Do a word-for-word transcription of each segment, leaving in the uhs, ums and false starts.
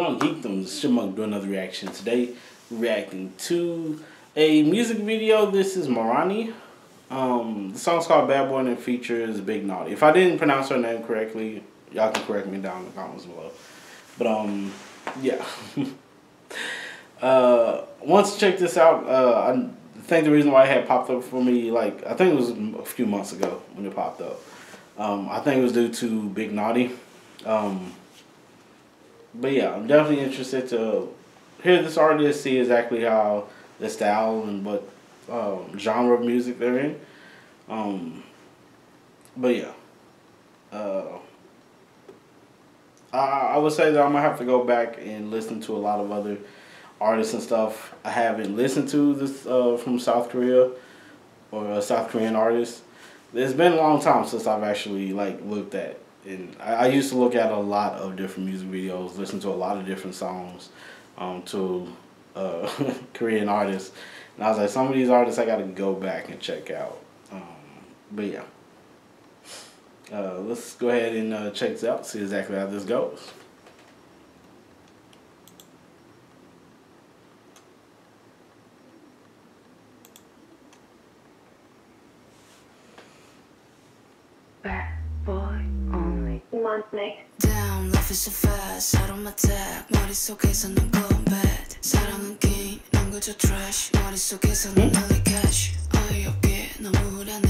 going on, Geekdom? It's Chipmunk doing another reaction. Today, reacting to a music video. This is Mirani. Um, the song's called Bad Boy and it features Big Naughty. If I didn't pronounce her name correctly, y'all can correct me down in the comments below. But, um, yeah. uh, once you check this out, uh, I think the reason why it had popped up for me, like, I think it was a few months ago when it popped up. Um, I think it was due to Big Naughty. Um, but yeah, I'm definitely interested to hear this artist, see exactly how the style and what um, genre of music they're in. Um, but yeah, uh, I, I would say that I'm gonna have to go back and listen to a lot of other artists and stuff I haven't listened to this uh, from South Korea or uh, South Korean artists. It's been a long time since I've actually like looked at. And I used to look at a lot of different music videos, listen to a lot of different songs um, to uh, Korean artists. And I was like, some of these artists I got to go back and check out. Um, but yeah, uh, let's go ahead and uh, check this out, see exactly how this goes. Down, life is so fast. 사람 attack. 머릿속에서 넌 go bad. 사랑은 게임, 넌 그저 trash. 머릿속에서 넌 only cash. 어이없게 너무 우울하네.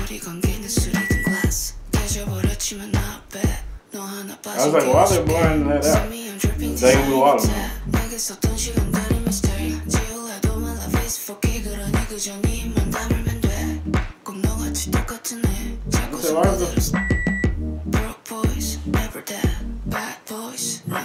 우리 관계는 술이든 glass. 깨져버렸지만 not bad. 너 하나 빠진 게 없을게. Send me I'm dripping to sunlight. 내게 썼던 시간 다른 mystery. 지울해도 my love is for key. 그러니 그저 네만 담으면 돼. 꼭 너같이 똑같은 애. 자꾸 손가락을 Bad boys, I'm a bad boy.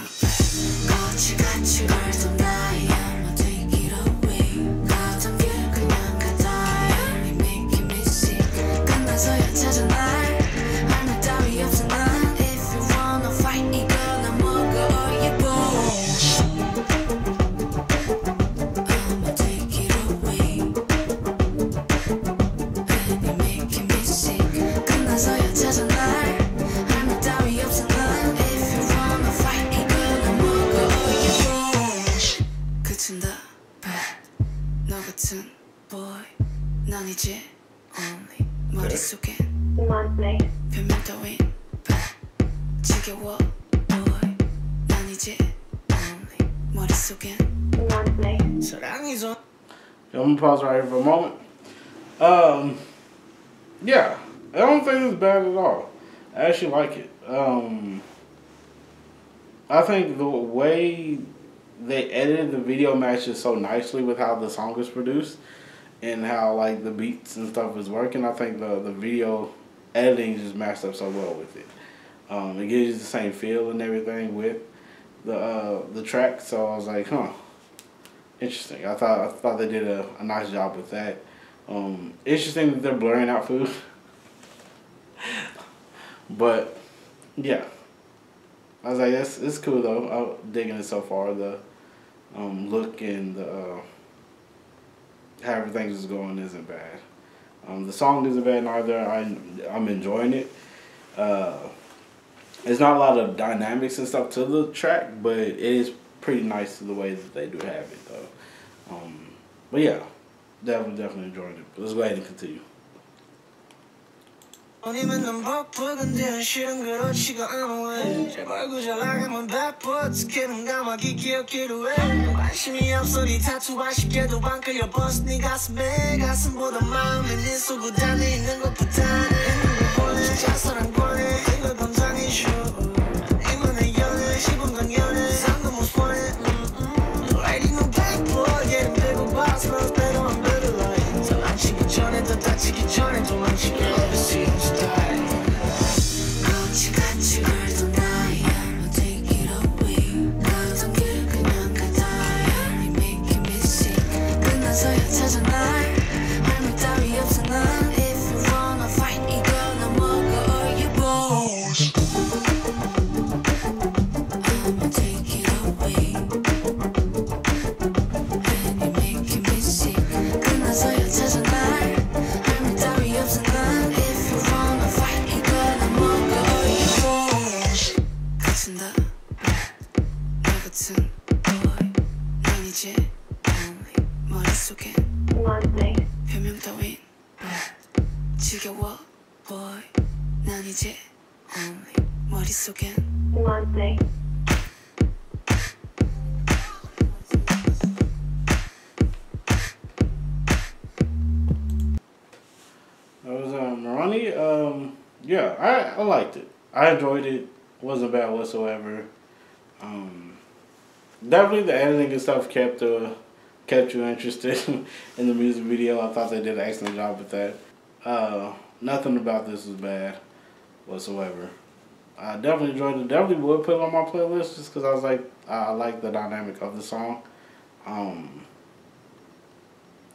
I'm gonna pause right here for a moment. Um, yeah, I don't think it's bad at all. I actually like it. Um, I think the way they edited the video matches so nicely with how the song is produced and how like the beats and stuff is working. I think the the video editing just matched up so well with it. Um, it gives you the same feel and everything with the uh, the track. So I was like, huh. Interesting. I thought I thought they did a, a nice job with that. Um, interesting that they're blurring out food, but yeah, I was like, yes, it's cool though. I'm digging it so far. The um, look and the, uh, how everything's just going isn't bad. Um, the song isn't bad either. I I'm enjoying it. Uh, there's not a lot of dynamics and stuff to the track, but it is pretty nice to the way that they do have it though. Um, but yeah, definitely, definitely enjoyed it. Let's go ahead and continue. If you wanna boy. 난 이제 only 머릿속엔 one day. That was um, Mirani. Um, yeah, I I liked it. I enjoyed it. Wasn't bad whatsoever. Um, definitely the editing and stuff kept the. Uh, kept you interested in the music video. I thought they did an excellent job with that. Uh, nothing about this was bad whatsoever. I definitely enjoyed it. Definitely would put it on my playlist just because I was like, I like the dynamic of the song. Um,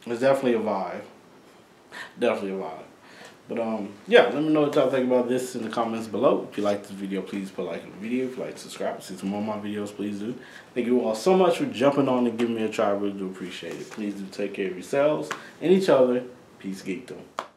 it's definitely a vibe. Definitely a vibe. But um, yeah, let me know what y'all think about this in the comments below. If you like this video, please put a like on the video. If you like, subscribe, see some more of my videos, please do. Thank you all so much for jumping on and giving me a try. I really do appreciate it. Please do take care of yourselves and each other. Peace, geekdom.